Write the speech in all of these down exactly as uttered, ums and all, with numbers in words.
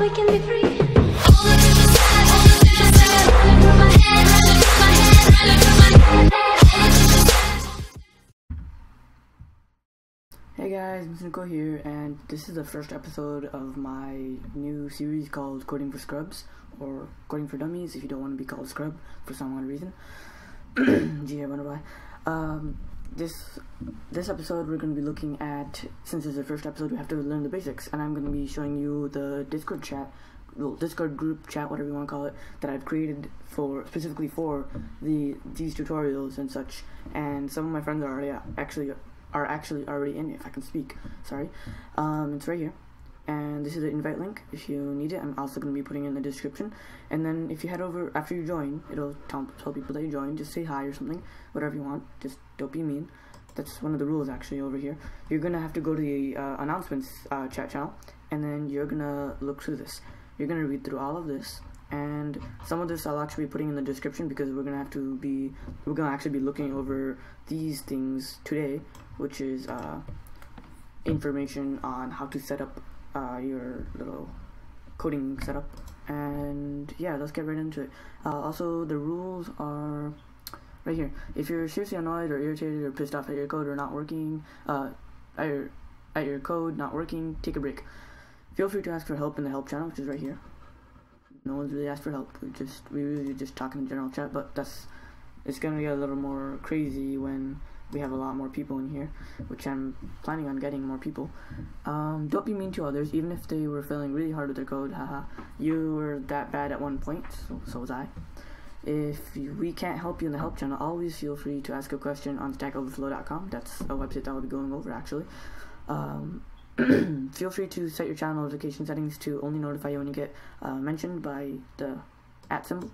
we can be free. Hey guys, it's Nico here, and this is the first episode of my new series called Coding for Scrubs, or Coding for Dummies if you don't want to be called Scrub for some odd reason. Gee, I wonder why. Um, This this episode we're going to be looking at, since it's the first episode, we have to learn the basics, and I'm going to be showing you the Discord chat, well, Discord group chat, whatever you want to call it, that I've created for specifically for the these tutorials and such. And some of my friends are already actually are actually already in. If I can speak, sorry. Um, it's right here, and this is the invite link if you need it. I'm also going to be putting it in the description. And then if you head over after you join, it'll tell, tell people that you joined. Just say hi or something, whatever you want. Just don't be mean. That's one of the rules actually over here. You're gonna have to go to the uh, announcements uh, chat channel, and then you're gonna look through this. You're gonna read through all of this, and some of this I'll actually be putting in the description, because we're gonna have to be we're gonna actually be looking over these things today, which is uh, information on how to set up uh, your little coding setup. And yeah, let's get right into it. Uh, also, the rules are right here. If you're seriously annoyed or irritated or pissed off at your code or not working, uh, at your, at your code not working, take a break. Feel free to ask for help in the help channel, which is right here. No one's really asked for help. We just we really just talk in the general chat, but that's it's gonna get a little more crazy when we have a lot more people in here, which I'm planning on getting more people. Um, don't be mean to others, even if they were failing really hard with their code. Haha, you were that bad at one point, so, so was I. If you, we can't help you in the help channel, always feel free to ask a question on stack overflow dot com. That's a website that I'll be going over actually. Um, feel free to set your channel notification settings to only notify you when you get uh, mentioned by the at symbol,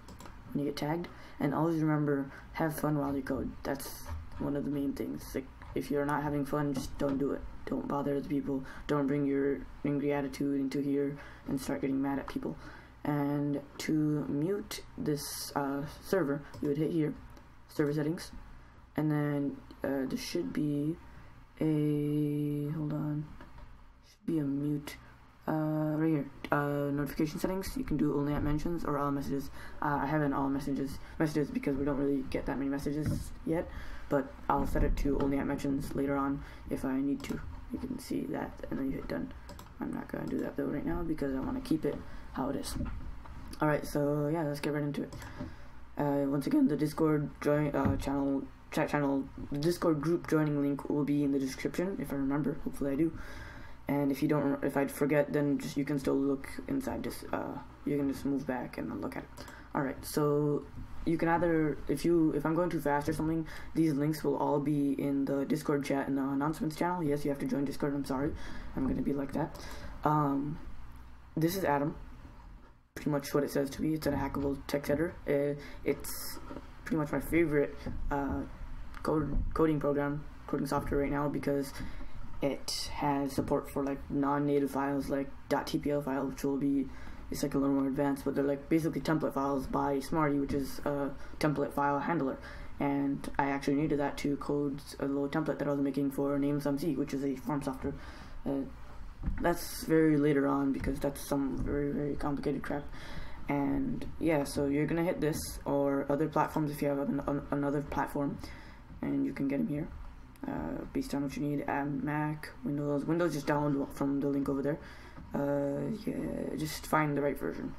when you get tagged. And always remember, have fun while you code. That's one of the main things. Like, if you're not having fun, just don't do it. Don't bother the people. Don't bring your angry attitude into here and start getting mad at people. And to mute this uh, server, you would hit here, server settings, and then uh, there should be a, hold on, should be a mute, uh, right here, uh, notification settings. You can do only at mentions or all messages. Uh, I haven't all messages, messages because we don't really get that many messages yet, but I'll set it to only at mentions later on if I need to. You can see that, and then you hit done. I'm not going to do that though right now because I want to keep it how it is. Alright, so yeah, let's get right into it. Uh, once again, the Discord join, uh, channel, chat channel, Discord group joining link will be in the description if I remember. Hopefully I do. And if you don't, if I forget, then just you can still look inside. Just uh, you can just move back and then look at it. Alright, so you can either, if you, if I'm going too fast or something, these links will all be in the Discord chat and the announcements channel. Yes, you have to join Discord. I'm sorry, I'm gonna be like that. Um, this is Atom. Pretty much what it says to be. It's a hackable text editor. It, it's pretty much my favorite uh, code, coding program, coding software right now, because it has support for like non-native files like .tpl file, which will be, it's like a little more advanced, but they're like basically template files by Smarty, which is a template file handler. And I actually needed that to code a little template that I was making for NamesMC, which is a form software. Uh, That's very later on because that's some very very complicated crap. And yeah, so you're gonna hit this or other platforms if you have an, an, another platform, and you can get them here uh, based on what you need. Um, Mac, Windows, Windows just download from the link over there. Uh, yeah, just find the right version.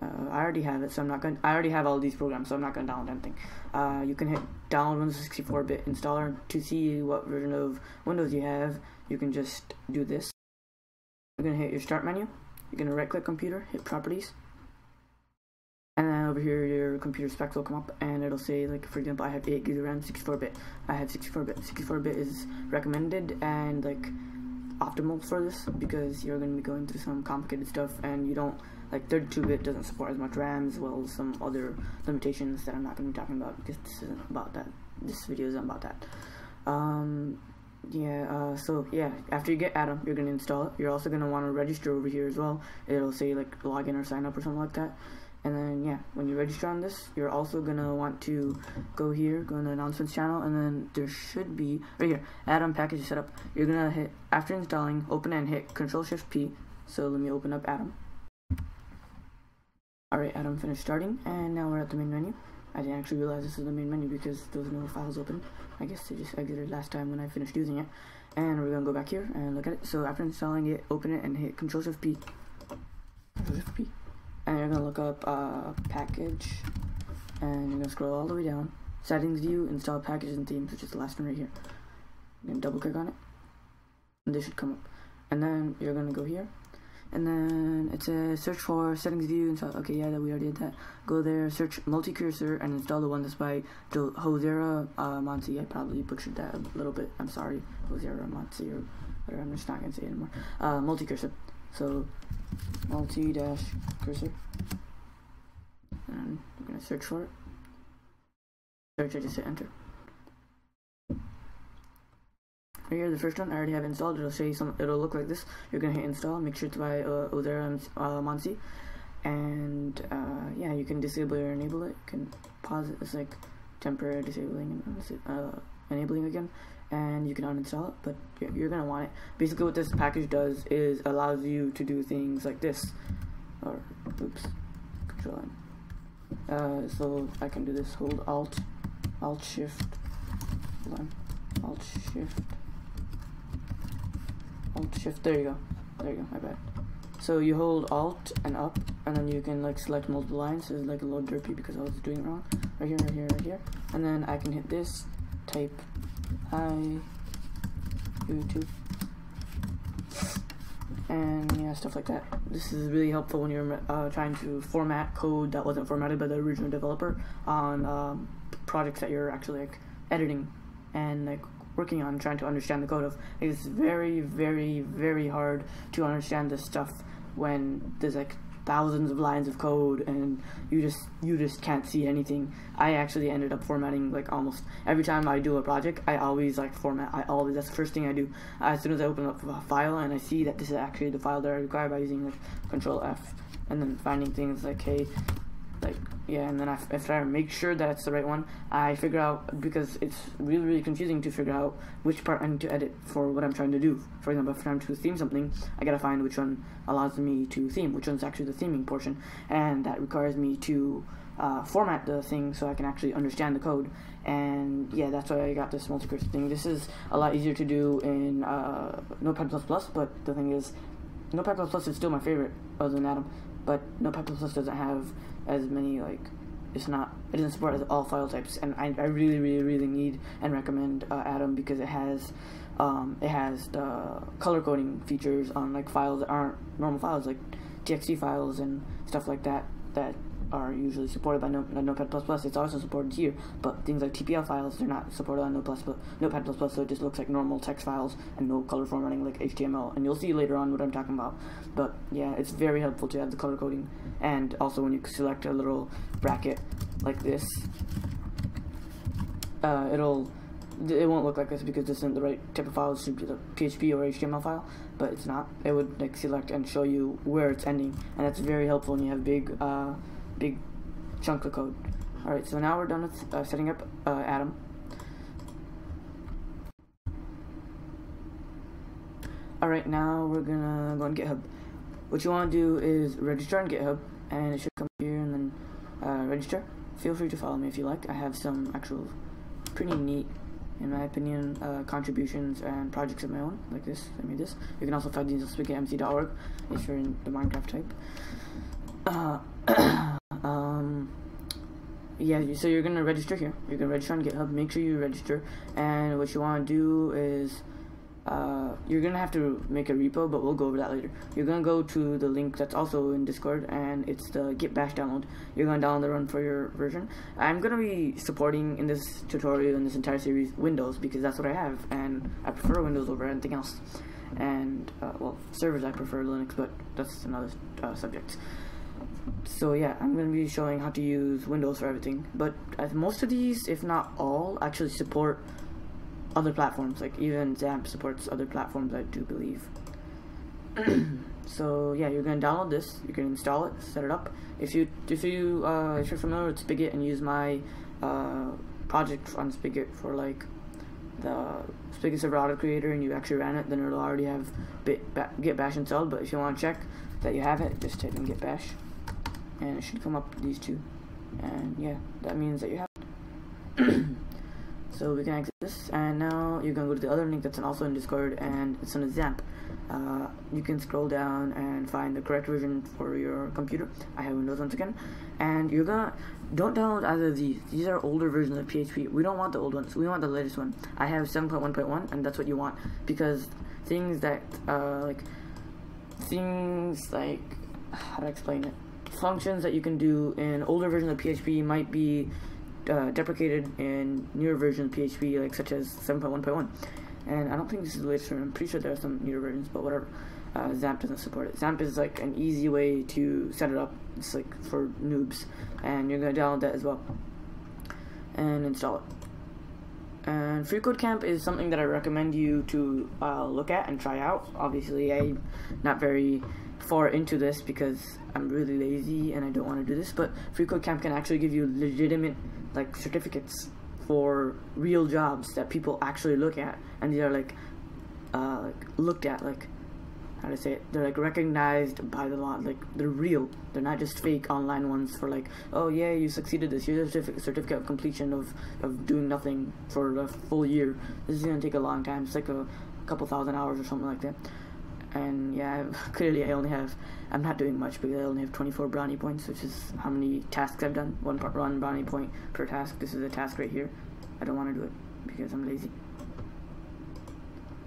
Uh, I already have it, so I'm not gonna. I already have all these programs, so I'm not gonna download anything. Uh, you can hit download Windows sixty-four bit installer to see what version of Windows you have. You can just do this. You're gonna hit your start menu, you're gonna right click computer, hit properties, and then over here your computer specs will come up, and it'll say, like, for example, I have eight gig of RAM, sixty-four bit. I have sixty-four bit. sixty-four bit is recommended and like optimal for this, because you're gonna be going through some complicated stuff, and you don't, like, thirty-two bit doesn't support as much RAM, as well as some other limitations that I'm not gonna be talking about, because this isn't about that. This video isn't about that. Um, yeah uh so yeah, after you get Atom, you're gonna install it. You're also gonna want to register over here as well. It'll say like log in or sign up or something like that. And then yeah, when you register on this, you're also gonna want to go here, go in the announcements channel, and then there should be right here, Atom package setup. You're gonna hit, after installing, open and hit control shift P. So let me open up Atom. Alright, Atom finished starting, and now we're at the main menu. I didn't actually realize this is the main menu because there was no files open. I guess they just exited last time when I finished using it. And we're gonna go back here and look at it. So after installing it, open it and hit Control Shift P. Control Shift P. And you're gonna look up uh, package, and you're gonna scroll all the way down. Settings view, install packages and themes, which is the last one right here. You're gonna double click on it, and this should come up. And then you're gonna go here, and then it says search for settings view install. Okay, yeah, that we already did that. Go there, search multi-cursor, and install the one that's by Hosera uh, Monty. I probably butchered that a little bit. I'm sorry, Hosera Monty or whatever. I'm just not gonna say it anymore. Uh, multi-cursor. So multi-cursor, and I'm gonna search for it. Search. I just hit enter. Right here, the first one I already have installed. It'll show you some. It'll look like this. You're gonna hit install. Make sure it's by uh, Hosera uh, Monty, and uh, yeah, you can disable or enable it. You can pause it. It's like temporary disabling and uh, enabling again, and you can uninstall it. But you're, you're gonna want it. Basically, what this package does is allows you to do things like this. Or oops, Control N. Uh, so I can do this. Hold Alt, Alt Shift, hold on, Alt Shift. Alt Shift, there you go, there you go, my bad. So you hold Alt and up, and then you can like select multiple lines. So it's like a little derpy because I was doing it wrong. Right here, right here, right here. And then I can hit this, type hi YouTube, and yeah, stuff like that. This is really helpful when you're uh, trying to format code that wasn't formatted by the original developer on um, projects that you're actually like editing and like working on, trying to understand the code of. It's very, very, very hard to understand this stuff when there's like thousands of lines of code and you just you just can't see anything. I actually ended up formatting like almost every time I do a project. I always like format. I always that's the first thing I do as soon as I open up a file and I see that this is actually the file that I require by using like Control F and then finding things like hey, like. Yeah, and then I, after I make sure that it's the right one, I figure out, because it's really, really confusing to figure out which part I need to edit for what I'm trying to do. For example, if I'm trying to theme something, I gotta find which one allows me to theme, which one's actually the theming portion, and that requires me to uh, format the thing so I can actually understand the code. And yeah, that's why I got this multi-cursor thing. This is a lot easier to do in uh, Notepad plus plus, but the thing is, Notepad plus plus is still my favorite other than Atom. But Notepad plus plus doesn't have as many, like, it's not, it doesn't support all file types, and I, I really, really, really need and recommend uh, Atom because it has, um, it has the color coding features on, like, files that aren't normal files, like T X T files and stuff like that, that are usually supported by Notepad plus plus. It's also supported here, but things like T P L files, they're not supported on Notepad plus plus, so it just looks like normal text files and no color formatting like H T M L, and you'll see later on what I'm talking about. But yeah, it's very helpful to have the color coding, and also when you select a little bracket like this, uh, it'll it won't look like this because this isn't the right type of file. It should be the P H P or H T M L file, but it's not. It would like select and show you where it's ending, and that's very helpful when you have big uh, big chunk of code. Alright, so now we're done with uh, setting up uh, Atom. Alright, now we're gonna go on GitHub. What you want to do is register on GitHub, and it should come here and then uh, register. Feel free to follow me if you like. I have some actual pretty neat, in my opinion, uh, contributions and projects of my own, like this. I made this. You can also find these on Spigot M C dot org if you're in the Minecraft type. Uh, um, yeah, so you're gonna register here. You're gonna register on GitHub. Make sure you register, and what you want to do is uh, you're gonna have to make a repo, but we'll go over that later. You're gonna go to the link that's also in Discord, and it's the Git Bash download. You're gonna download the run for your version. I'm gonna be supporting in this tutorial and this entire series Windows because that's what I have, and I prefer Windows over anything else. And uh, well, servers I prefer Linux, but that's another uh, subject. So yeah, I'm going to be showing how to use Windows for everything, but as most of these, if not all, actually support other platforms, like even XAMPP supports other platforms, I do believe. So yeah, you're going to download this, you can install it, set it up. If, you, if, you, uh, if you're familiar with Spigot and use my uh, project on Spigot for like the Spigot Server Auto Creator and you actually ran it, then it'll already have Git Bash installed, but if you want to check that you have it, just type in Git Bash. and it should come up with these two, and yeah, that means that you have it. So we can exit this, and now you can go to the other link that's also in Discord, and it's on a XAMPP. Uh, you can scroll down and find the correct version for your computer. I have Windows once again, and you're gonna don't download either of these. These are older versions of P H P. We don't want the old ones. We want the latest one. I have seven point one point one, and that's what you want, because things that uh, like things like how to explain it, functions that you can do in older versions of P H P might be uh, deprecated in newer versions of P H P, like such as seven point one point one. And I don't think this is the latest version. I'm pretty sure there are some newer versions, but whatever. Uh, XAMPP doesn't support it. XAMPP is like an easy way to set it up. It's like for noobs, and you're gonna download that as well and install it. And FreeCodeCamp is something that I recommend you to uh, look at and try out. Obviously, I'm not very far into this because I'm really lazy and I don't want to do this. But FreeCodeCamp can actually give you legitimate like certificates for real jobs that people actually look at, and these are like, uh, like looked at like how to say it. They're like recognized by the law. Like they're real. They're not just fake online ones for like, oh yeah, you succeeded this. Here's a certificate of completion of of doing nothing for a full year. This is gonna take a long time. It's like a, a couple thousand hours or something like that. And yeah, clearly I only have. I'm not doing much because I only have twenty-four brownie points, which is how many tasks I've done. One one brownie point per task. This is a task right here. I don't want to do it because I'm lazy.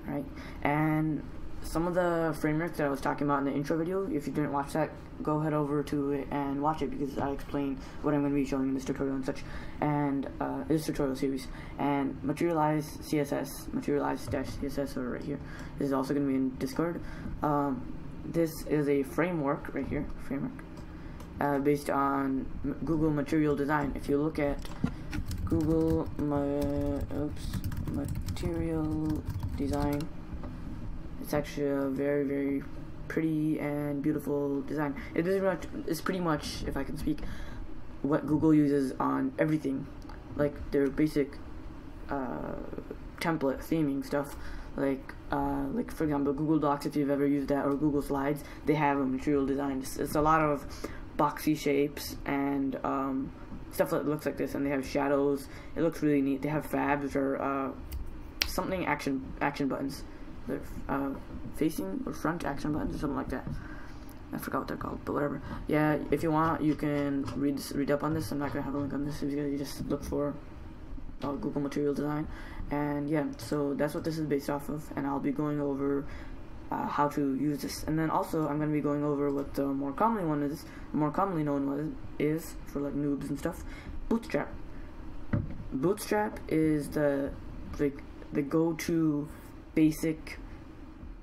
All right, and some of the frameworks that I was talking about in the intro video, if you didn't watch that, go head over to it and watch it, because I explain what I'm going to be showing in this tutorial and such, and uh, this tutorial series. And Materialize C S S, Materialize C S S over right here, this is also going to be in Discord. Um, this is a framework right here, framework uh, based on Google Material Design. If you look at Google my, oops, Material Design, it's actually a very, very pretty and beautiful design. It is much, it's pretty much, if I can speak, what Google uses on everything, like their basic uh, template theming stuff, like uh, like for example Google Docs, if you've ever used that, or Google Slides, they have a material design. It's, it's a lot of boxy shapes and um, stuff that looks like this, and they have shadows. It looks really neat. They have fabs, which are uh, something action action buttons. They're uh, facing or front action buttons or something like that. I forgot what they're called, but whatever. Yeah, if you want, you can read this, read up on this. I'm not gonna have a link on this. You just look for uh, Google Material Design, and yeah, so that's what this is based off of. And I'll be going over uh, how to use this, and then also I'm gonna be going over what the more commonly one is, more commonly known one is for like noobs and stuff. Bootstrap. Bootstrap is the like the go-to basic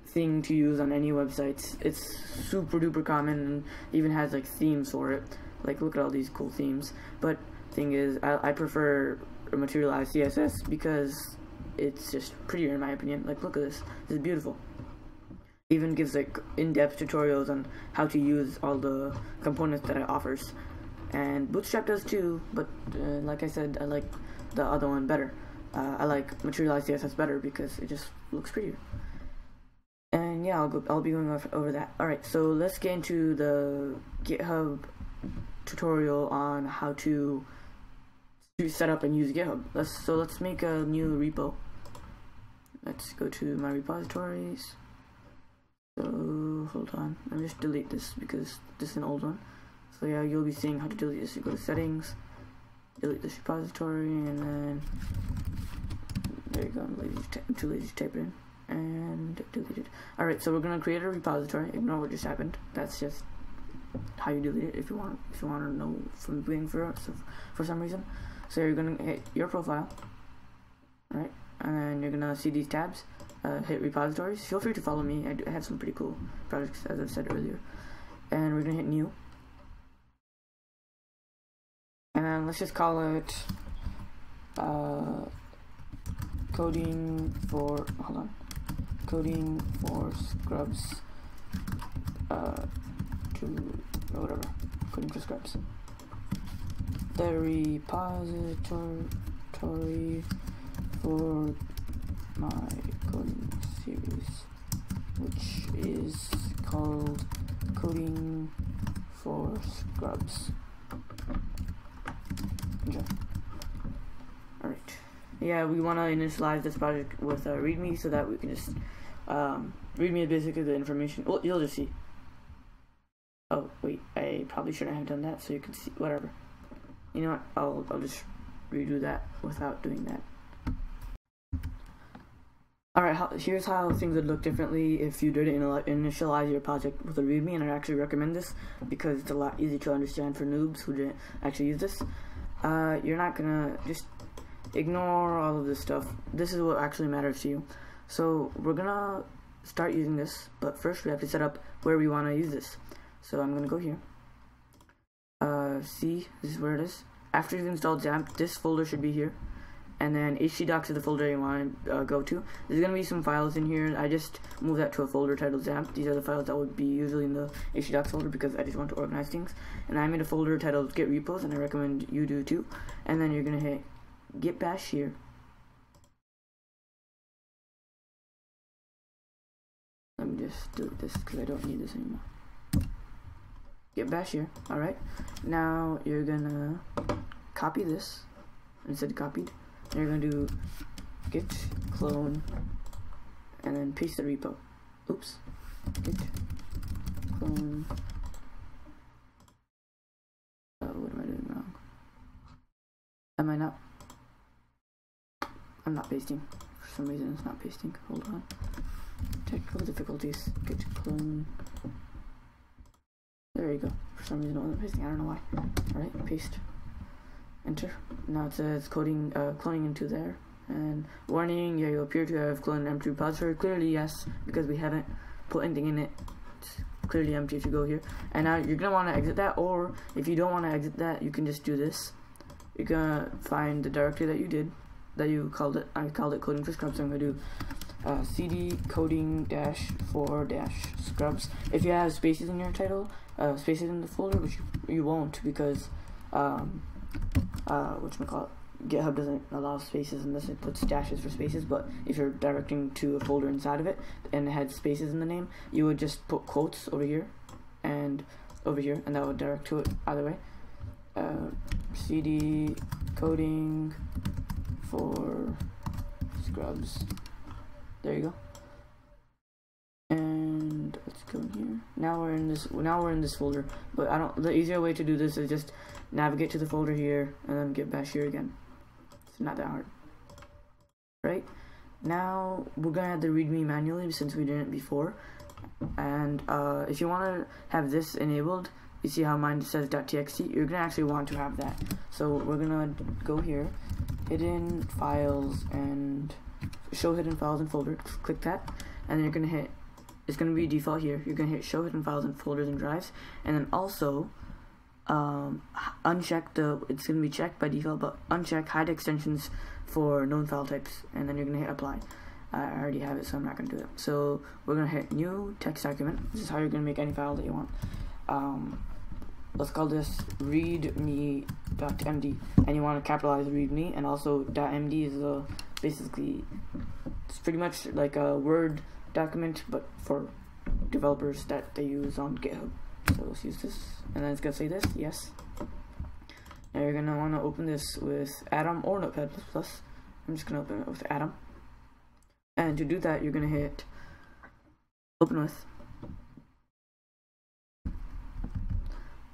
thing to use on any websites. It's super duper common and even has like themes for it. Like look at all these cool themes. But thing is, I, I prefer Materialize C S S because it's just prettier in my opinion. Like look at this. This is beautiful. It even gives like in-depth tutorials on how to use all the components that it offers. And Bootstrap does too, but uh, like I said, I like the other one better. Uh, I like Materialize C S S better because it just looks prettier. And yeah, I'll go, I'll be going over that. All right, so let's get into the GitHub tutorial on how to to set up and use GitHub. Let's so let's make a new repo. Let's go to my repositories. So hold on, let me just delete this because this is an old one. So yeah, you'll be seeing how to delete this. You go to settings, delete this repository, and then there you go. I'm, lazy to I'm too lazy to type it in, and delete it. All right, so we're gonna create a repository. Ignore what just happened. That's just how you delete it. If you want, if you want to know from being for so for some reason, so you're gonna hit your profile, right? And then you're gonna see these tabs. Uh, hit repositories. Feel free to follow me. I, do, I have some pretty cool projects, as I said earlier. And we're gonna hit new. And then let's just call it uh, coding for hold on coding for scrubs uh, to or whatever coding for scrubs. The repository for my coding series, which is called coding for scrubs. Okay. Alright. Yeah, we want to initialize this project with a README so that we can just um, README is basically the information. Well, you'll just see. Oh wait, I probably shouldn't have done that so you can see. Whatever. You know what? I'll I'll just redo that without doing that. Alright, here's how things would look differently if you didn't initialize your project with a README, and I actually recommend this because it's a lot easier to understand for noobs who didn't actually use this. Uh, you're not gonna just ignore all of this stuff. This is what actually matters to you. So we're gonna start using this, but first we have to set up where we want to use this. So I'm gonna go here. Uh, see, this is where it is. After you've installed XAMPP, this folder should be here. And then htdocs is the folder you want to uh, go to. There's going to be some files in here. I just moved that to a folder titled XAMPP. These are the files that would be usually in the htdocs folder because I just want to organize things. And I made a folder titled git repos, and I recommend you do too. And then you're going to hit git bash here. Let me just delete this because I don't need this anymore. Git bash here. Alright. Now you're going to copy this. I said copied. You're going to do git clone and then paste the repo. Oops. Git clone. Oh, what am I doing wrong? Am I not? I'm not pasting. For some reason, it's not pasting. Hold on. Technical difficulties. Git clone. There you go. For some reason, it wasn't pasting. I don't know why. Alright, paste. Enter. Now it says coding, uh, cloning into there. And warning, yeah, you appear to have cloned an empty repository. Clearly, yes, because we haven't put anything in it. It's clearly empty if you go here. And now you're going to want to exit that, or if you don't want to exit that, you can just do this. You're going to find the directory that you did, that you called it. I called it coding for scrubs, so I'm going to do uh, cd coding dash for dash scrubs. If you have spaces in your title, uh, spaces in the folder, which you, you won't because... Um, Uh, whatchamacallit, GitHub doesn't allow spaces unless it puts dashes for spaces, but if you're directing to a folder inside of it and it had spaces in the name, you would just put quotes over here and over here, and that would direct to it either way. Uh, cd coding for scrubs. There you go. And let's go in here. Now we're in this. Now we're in this folder. But I don't. The easier way to do this is just navigate to the folder here and then git bash here again. It's not that hard, right? Now we're gonna add the README manually since we didn't before. And uh, if you want to have this enabled, you see how mine says .txt. You're gonna actually want to have that. So we're gonna go here, hidden files and show hidden files and folder. Click that, and then you're gonna hit. It's going to be default here. You're going to hit show hidden files and folders and drives, and then also um, uncheck the, it's going to be checked by default, but uncheck hide extensions for known file types, and then you're going to hit apply. Uh, I already have it, so I'm not going to do it. So we're going to hit new text document. This is how you're going to make any file that you want. Um, let's call this readme dot m d, and you want to capitalize readme, and also .md is a, basically, it's pretty much like a Word document but for developers that they use on GitHub. So let's use this, and then it's gonna say this, yes. Now you're gonna want to open this with Atom or Notepad plus plus. I'm just gonna open it with Atom, and to do that you're gonna hit open with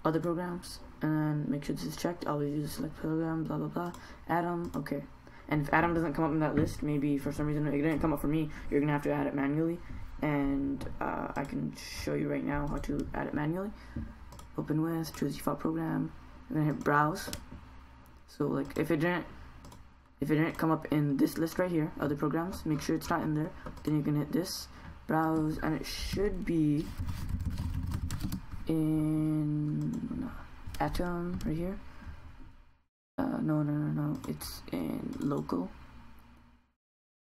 other programs, and then make sure this is checked. Always use select program, blah blah blah, Atom, okay. And if Atom doesn't come up in that list, maybe for some reason it didn't come up for me, you're going to have to add it manually. And uh, I can show you right now how to add it manually. Open with, choose default program, and then hit browse. So like if it didn't if it didn't come up in this list right here, other programs, make sure it's not in there. Then you can hit this, browse, and it should be in Atom right here. Uh, no, no, no, no, it's in local,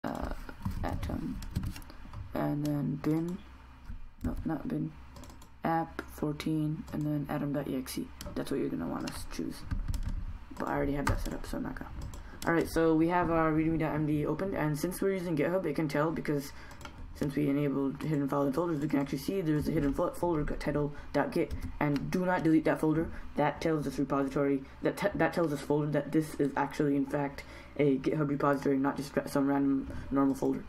uh, Atom, and then bin, no, not bin, app fourteen, and then atom dot e x e. That's what you're going to want us to choose, but I already have that set up, so I'm not going to. Alright, so we have our readme dot m d opened, and since we're using GitHub, it can tell because Since we enabled hidden files and folders, we can actually see there's a hidden folder titled .git, and do not delete that folder. That tells this repository, that te that tells this folder that this is actually in fact a GitHub repository, not just some random normal folder.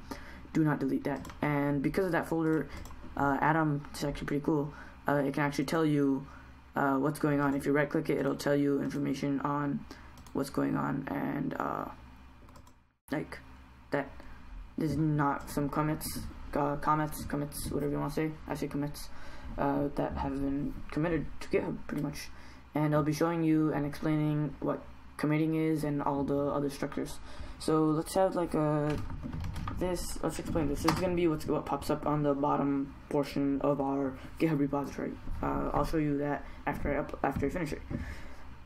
Do not delete that. And because of that folder, uh, Atom is actually pretty cool. Uh, it can actually tell you uh, what's going on. If you right click it, it'll tell you information on what's going on, and uh, like that. There's not some commits, uh, comments, commits, whatever you want to say. I say commits uh, that have been committed to GitHub pretty much. And I'll be showing you and explaining what committing is and all the other structures. So let's have like a this. Let's explain this. This is gonna be what's what pops up on the bottom portion of our GitHub repository. Uh, I'll show you that after I up, after I finish it.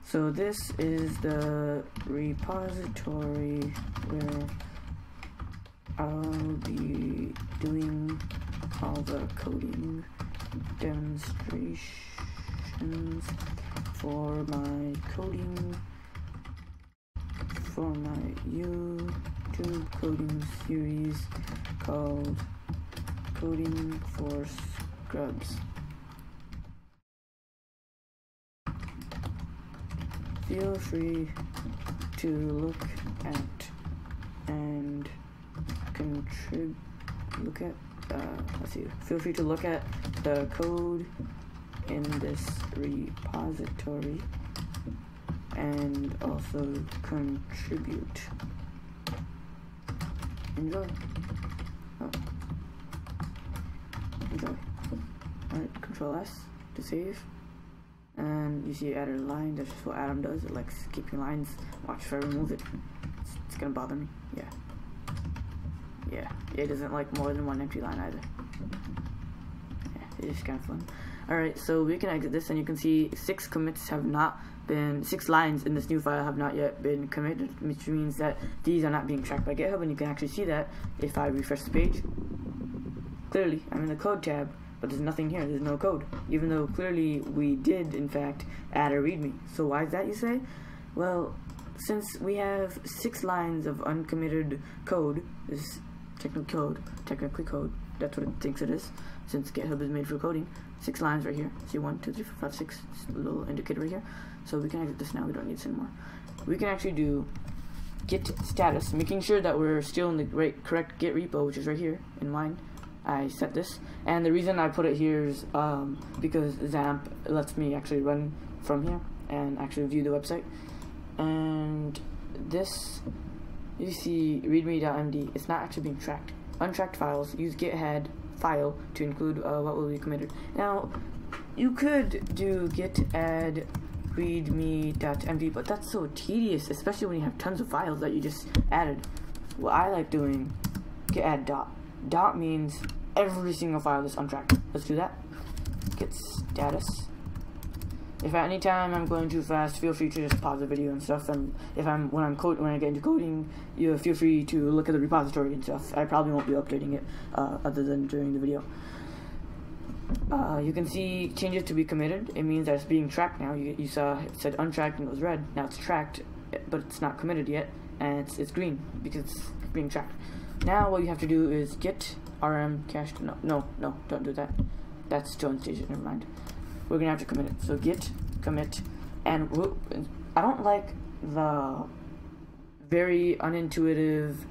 So this is the repository where I'll be doing all the coding demonstrations for my coding, for my YouTube coding series called Coding for Scrubs. Feel free to look at and contrib look at uh, let's see feel free to look at the code in this repository and also contribute. Enjoy. Oh. Enjoy. Alright, control S to save. And you see added line, that's just what Atom does. It likes keeping lines. Watch if I remove it. It's, it's gonna bother me. Yeah. Yeah, it doesn't like more than one empty line either. Yeah, it's just kind of fun. Alright, so we can exit this and you can see six commits have not been, six lines in this new file have not yet been committed, which means that these are not being tracked by GitHub, and you can actually see that if I refresh the page. Clearly, I'm in the code tab, but there's nothing here, there's no code, even though clearly we did in fact add a readme. So why is that, you say? Well, since we have six lines of uncommitted code, this technical code, technically code, that's what it thinks it is, since GitHub is made for coding. Six lines right here. See one, two, three, four, five, six. Just a little indicator right here. So we can exit this now. We don't need this anymore. We can actually do git status, making sure that we're still in the right correct git repo, which is right here in mine. I set this, and the reason I put it here is um, because XAMPP lets me actually run from here and actually view the website. And this, you see readme.md, it's not actually being tracked. Untracked files, use git head file to include uh, what will be committed. Now, you could do git add readme.md, but that's so tedious, especially when you have tons of files that you just added. What I like doing, git add dot. Dot means every single file is untracked. Let's do that. Git status. If at any time I'm going too fast, feel free to just pause the video and stuff. And if I'm when I'm code when I get into coding, you feel free to look at the repository and stuff. I probably won't be updating it uh, other than during the video. Uh, you can see changes to be committed. It means that it's being tracked now. You, you saw it said untracked and it was red. Now it's tracked, but it's not committed yet, and it's it's green because it's being tracked. Now what you have to do is git rm cache. No, no, no, don't do that. That's still in station. Never mind. We're gonna have to commit it. So git commit, and we'll, I don't like the very unintuitive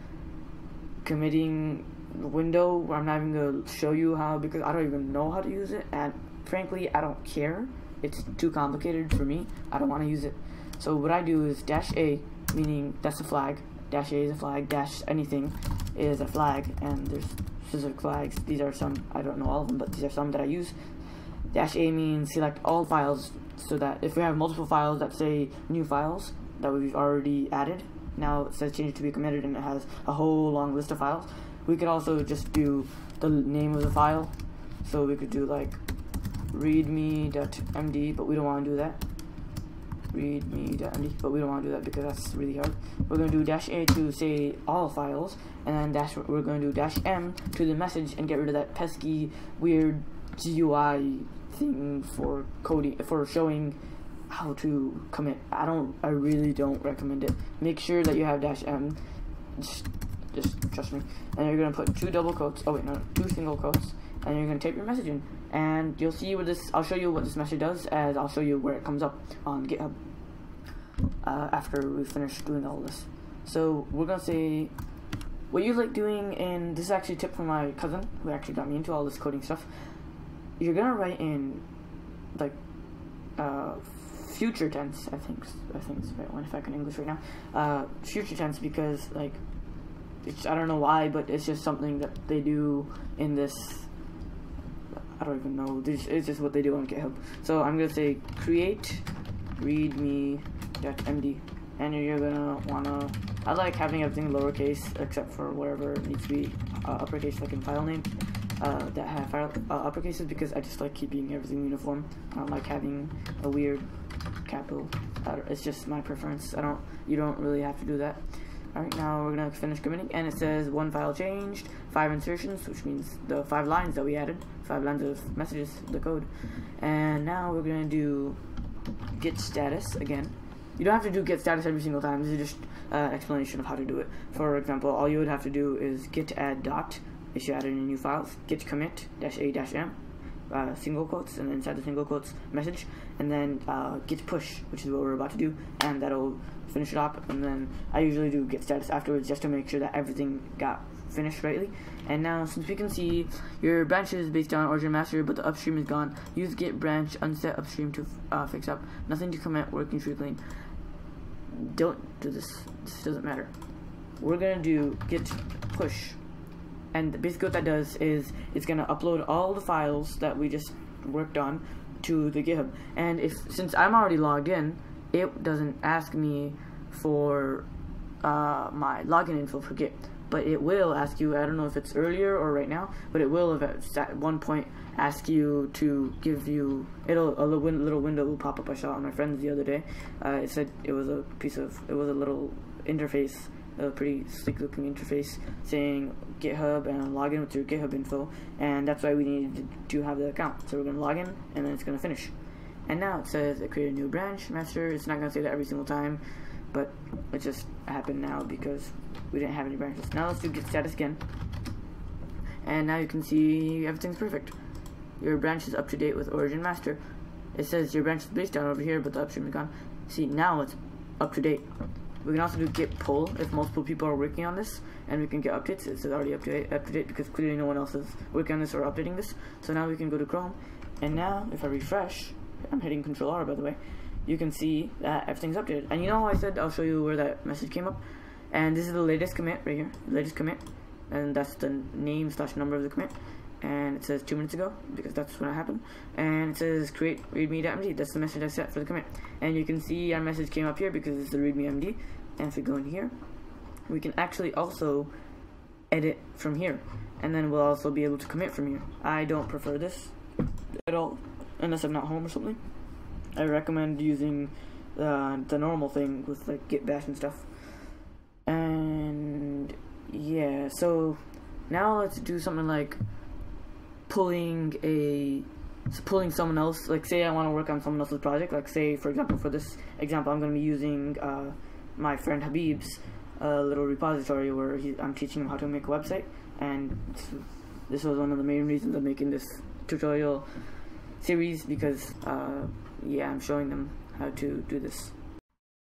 committing window where I'm not even gonna show you how, because I don't even know how to use it, and frankly I don't care. It's too complicated for me. I don't want to use it. So what I do is dash a, meaning that's a flag. Dash a is a flag. Dash anything is a flag, and there's specific flags. These are some, I don't know all of them, but these are some that I use. Dash A means select all files, so that if we have multiple files that say new files that we've already added, now it says change to be committed and it has a whole long list of files. We could also just do the name of the file. So we could do like readme.md, but we don't want to do that. readme.md, but we don't want to do that because that's really hard. We're going to do dash A to say all files, and then dash we're going to do dash M to the message and get rid of that pesky weird G U I thing for coding, for showing how to commit. I don't I really don't recommend it. Make sure that you have dash M. Just just trust me. And you're gonna put two double quotes, oh wait, no, two single quotes, and you're gonna type your message in. And you'll see what this, I'll show you what this message does, as I'll show you where it comes up on GitHub uh, after we finish doing all this. So we're gonna say, what you like doing in, this is actually a tip from my cousin, who actually got me into all this coding stuff. You're gonna write in, like, uh, future tense, I think, I think it's the right one if I can English right now, uh, future tense, because, like, it's, I don't know why, but it's just something that they do in this, I don't even know, this, it's just what they do on GitHub. So I'm gonna say create readme dot m d, and you're gonna wanna, I like having everything lowercase except for wherever it needs to be uh, uppercase, like in file names uh, that have file, uh, uppercases, because I just like keeping everything uniform. I don't like having a weird capital. Uh, it's just my preference. I don't. You don't really have to do that. All right, now we're gonna finish committing, and it says one file changed, five insertions, which means the five lines that we added, five lines of messages, the code. And now we're gonna do git status again. You don't have to do git status every single time. This is just an uh, explanation of how to do it. For example, all you would have to do is git add dot, if you add any new files, git commit dash a dash m, uh, single quotes, and inside the single quotes, message, and then uh, git push, which is what we're about to do, and that'll finish it up. And then I usually do git status afterwards just to make sure that everything got finished rightly. And now, since we can see your branch is based on origin master, but the upstream is gone, use git branch unset upstream to uh, fix up, nothing to commit, working tree clean. Don't do this, this doesn't matter. We're gonna do git push, and basically what that does is it's gonna upload all the files that we just worked on to the GitHub. And if, since I'm already logged in, it doesn't ask me for uh, my login info for Git, but it will ask you, I don't know if it's earlier or right now, but it will at one point ask you to give you, it'll, a little window will pop up. I saw it on my friends the other day. Uh, it said it was a piece of, it was a little interface, a pretty sleek looking interface saying GitHub and log in with your GitHub info, and that's why we needed to have the account. So we're gonna log in, and then it's gonna finish. And now it says it created a new branch master. It's not gonna say that every single time, but it just happened now because we didn't have any branches. Now let's do git status again, and now you can see everything's perfect. Your branch is up to date with origin master. It says your branch is based on over here, but the upstream is gone. See, now it's up to date. We can also do git pull if multiple people are working on this, and we can get updates. It's already up to date, up to date because clearly no one else is working on this or updating this. So now we can go to Chrome, and now if I refresh, I'm hitting Control R by the way, you can see that everything's updated. And you know how I said I'll show you where that message came up? And this is the latest commit right here, latest commit, and that's the name slash number of the commit. And it says two minutes ago because that's when it happened. And it says create readme dot m d. That's the message I set for the commit. And you can see our message came up here because it's the readme dot m d. And if we go in here, we can actually also edit from here, and then we'll also be able to commit from here. I don't prefer this at all unless I'm not home or something. I recommend using uh, the normal thing with like Git Bash and stuff. And yeah, so now let's do something like pulling a so pulling someone else, like say I want to work on someone else's project, like say for example for this example I'm going to be using uh, my friend Habib's uh, little repository where he, I'm teaching him how to make a website, and this was one of the main reasons I'm making this tutorial series because uh, yeah, I'm showing them how to do this.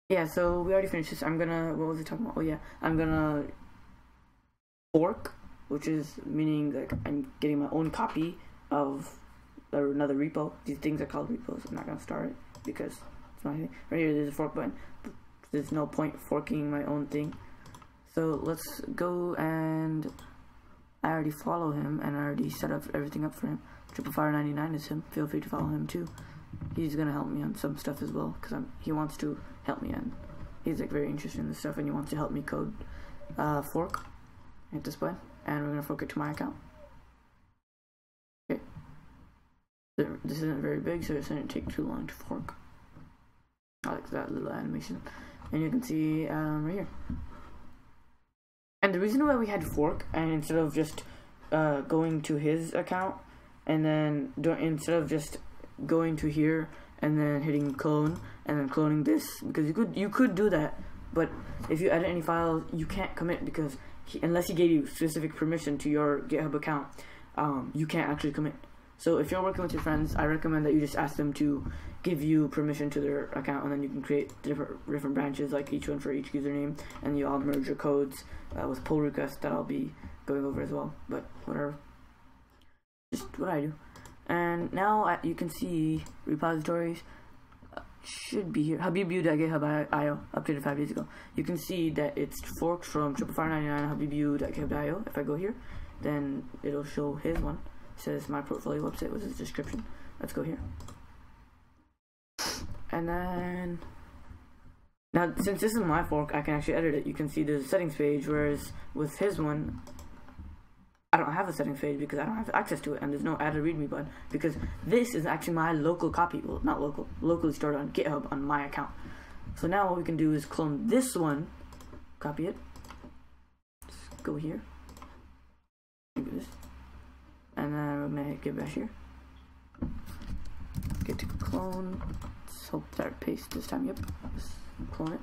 Yeah, so we already finished this. I'm gonna, what was I talking about? Oh yeah, I'm gonna fork, which is meaning like I'm getting my own copy of another repo. These things are called repos. I'm not gonna start it because it's not anything. Right here, there's a fork button. There's no point forking my own thing. So let's go, and I already follow him and I already set up everything up for him. Triple Fire ninety-nine is him. Feel free to follow him too. He's gonna help me on some stuff as well because I'm, he wants to help me, and he's like very interested in this stuff and he wants to help me code. Uh, fork. Hit this button. And we're gonna fork it to my account. Okay. This isn't very big, so it shouldn't take too long to fork. I like that little animation. And you can see um, right here. And the reason why we had fork, and instead of just uh, going to his account, and then don't, instead of just going to here and then hitting clone and then cloning this, because you could you could do that, but if you edit any files, you can't commit because he, unless he gave you specific permission to your GitHub account, um, you can't actually commit. So if you're working with your friends, I recommend that you just ask them to give you permission to their account, and then you can create different different branches, like each one for each username, and you all merge your codes uh, with pull requests that I'll be going over as well. But whatever, just what I do. And now I, you can see repositories uh, should be here. Habib U dot github dot i o updated five days ago. You can see that it's forked from Triple Fire ninety-nine Habib U dot github dot i o. If I go here, then it'll show his one. Says my portfolio website was his description. Let's go here. And then now, since this is my fork, I can actually edit it. You can see there's a settings page, whereas with his one, I don't have a settings page because I don't have access to it, and there's no add a readme button because this is actually my local copy. Well, not local, locally stored on GitHub on my account. So now what we can do is clone this one, copy it, just go here, do this. And then I'm gonna hit Git Bash here. Get to clone. Let's hope that paste this time. Yep. Let's clone it.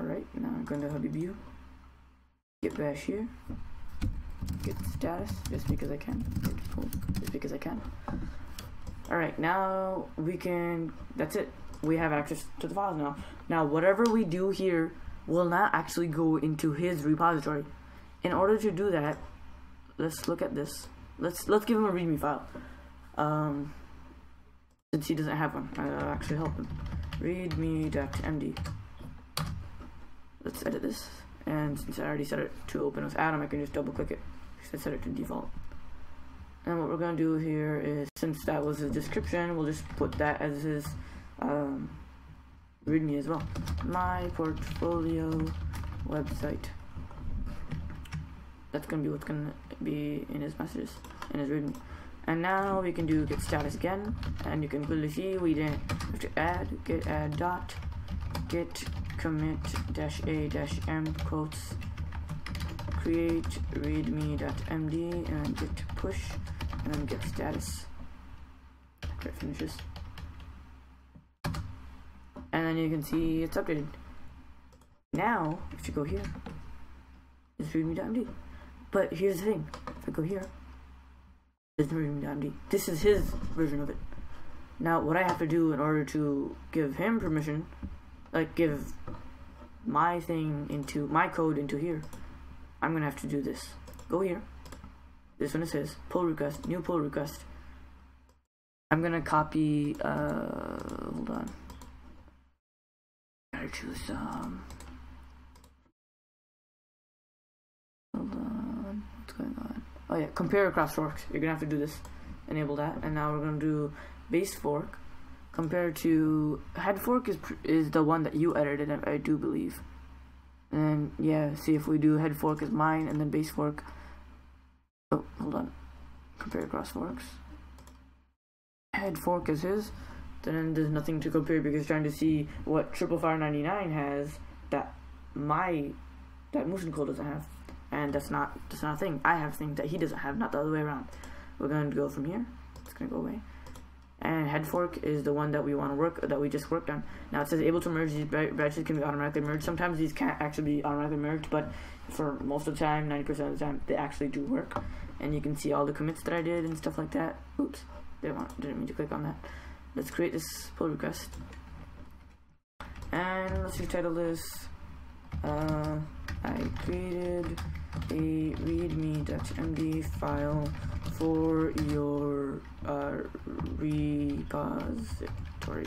Alright, now I'm going to Habib U. Git Bash here. Git status, just because I can. Just because I can. Alright, now we can. That's it. We have access to the files now. Now, whatever we do here will not actually go into his repository. In order to do that, let's look at this. Let's let's give him a readme file. Um, since he doesn't have one, I'll actually help him. readme dot m d. Let's edit this. And since I already set it to open with Atom, I can just double click it. I set it to default. And what we're gonna do here is, since that was his description, we'll just put that as his um, readme as well. My portfolio website. That's gonna be what's gonna be in his messages, in his readme. And now we can do git status again, and you can clearly see we didn't have to add git add dot git commit dash a dash m quotes create readme dot m d and git push and then git status. After it finishes, and then you can see it's updated. Now if you go here, it's readme dot m d. But here's the thing, if I go here, there's no readme dot m d. This is his version of it. Now, what I have to do in order to give him permission, like give my thing into, my code into here, I'm gonna have to do this. Go here, this one is his, pull request, new pull request. I'm gonna copy, uh, hold on. I gotta choose, um, hold on. Going on. Oh yeah, compare across forks. You're gonna have to do this. Enable that, and now we're gonna do base fork. Compare to head fork is is the one that you edited, I do believe. And yeah, see if we do head fork is mine, and then base fork. Oh, hold on. Compare across forks. Head fork is his. Then there's nothing to compare because it's trying to see what Triple Fire ninety-nine has that my that Muslim Code doesn't have. And that's not that's not a thing. I have things that he doesn't have, not the other way around. We're going to go from here. It's going to go away. And head fork is the one that we want to work that we just worked on. Now it says able to merge. These branches can be automatically merged. Sometimes these can't actually be automatically merged, but for most of the time, ninety percent of the time, they actually do work. And you can see all the commits that I did and stuff like that. Oops, didn't want, didn't mean to click on that. Let's create this pull request. And let's retitle this. Uh, I created a readme dot m d file for your uh, repository.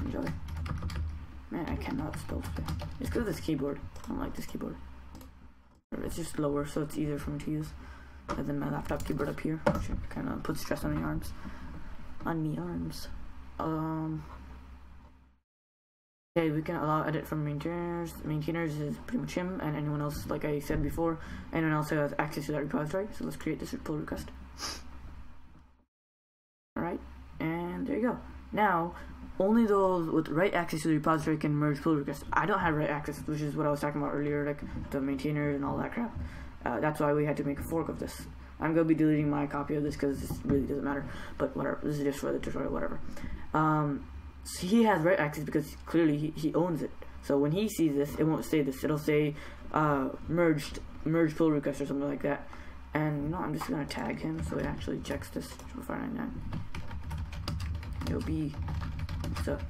Enjoy. Man, I cannot spell today. It's because of this keyboard. I don't like this keyboard. It's just lower, so it's easier for me to use. And then my laptop keyboard up here, which kind of puts stress on my arms. On me arms. Um. Okay, we can allow edit from maintainers. Maintainers is pretty much him and anyone else, like I said before, anyone else who has access to that repository. So let's create this pull request. Alright, and there you go. Now, only those with right access to the repository can merge pull requests. I don't have right access, which is what I was talking about earlier, like the maintainers and all that crap. Uh, that's why we had to make a fork of this. I'm going to be deleting my copy of this because this really doesn't matter. But whatever, this is just for the tutorial, whatever. Um... So he has right access because clearly he, he owns it. So when he sees this, it won't say this. It'll say uh, merged, merge pull request or something like that. And you know, I'm just gonna tag him so it actually checks this. Triple Fire ninety-nine. Yo B, what's up?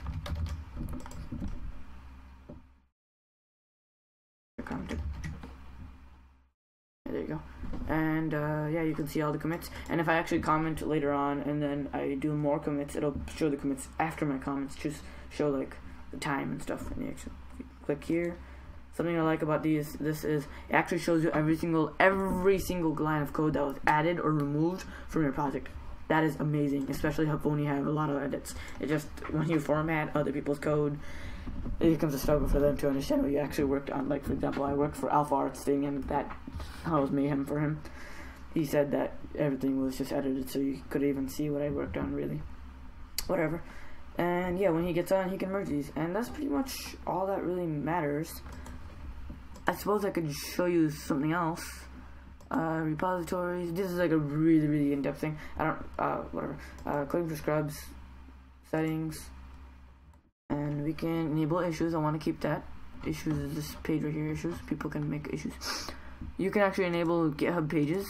There you go. And uh, yeah, you can see all the commits. And if I actually comment later on, and then I do more commits, it'll show the commits after my comments. Just show like the time and stuff. And you actually click here. Something I like about these, this is it actually shows you every single every single line of code that was added or removed from your project. That is amazing, especially when you have a lot of edits. It just, when you format other people's code, it becomes a struggle for them to understand what you actually worked on. Like, for example, I worked for Alpha Arts thing, and that caused mayhem for him. He said that everything was just edited, so you couldn't even see what I worked on, really. Whatever. And yeah, when he gets on, he can merge these. And that's pretty much all that really matters. I suppose I could show you something else. Uh, repositories. This is like a really, really in-depth thing. I don't. Uh, whatever. Uh, coding for scrubs, settings, and we can enable issues. I want to keep that. Issues is this page right here. Issues. People can make issues. You can actually enable GitHub pages.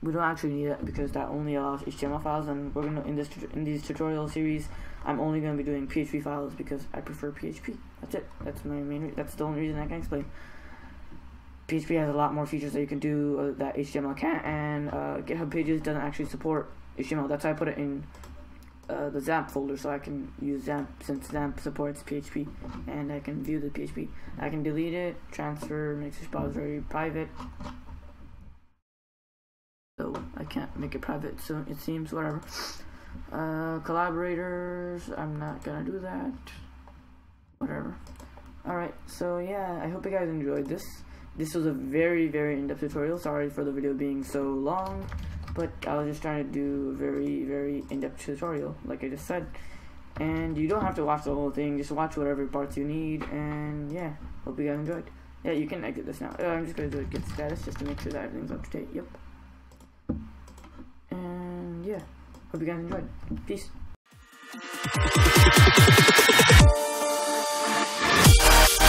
We don't actually need that because that only allows H T M L files. And we're gonna in this in these tutorial series, I'm only gonna be doing P H P files because I prefer P H P. That's it. That's my main. That's the only reason I can explain. P H P has a lot more features that you can do uh, that H T M L can't, and uh, GitHub Pages doesn't actually support H T M L. That's why I put it in uh, the XAMPP folder, so I can use XAMPP, since XAMPP supports P H P, and I can view the P H P. I can delete it, transfer, make this repository private. So I can't make it private, so it seems, whatever. Uh, collaborators, I'm not gonna do that. Whatever. Alright, so yeah, I hope you guys enjoyed this. This was a very, very in-depth tutorial. Sorry for the video being so long, but I was just trying to do a very, very in-depth tutorial, like I just said. And you don't have to watch the whole thing. Just watch whatever parts you need, and yeah, hope you guys enjoyed. Yeah, you can exit this now. Uh, I'm just going to do a git status just to make sure that everything's up to date. Yep. And yeah, hope you guys enjoyed. Peace.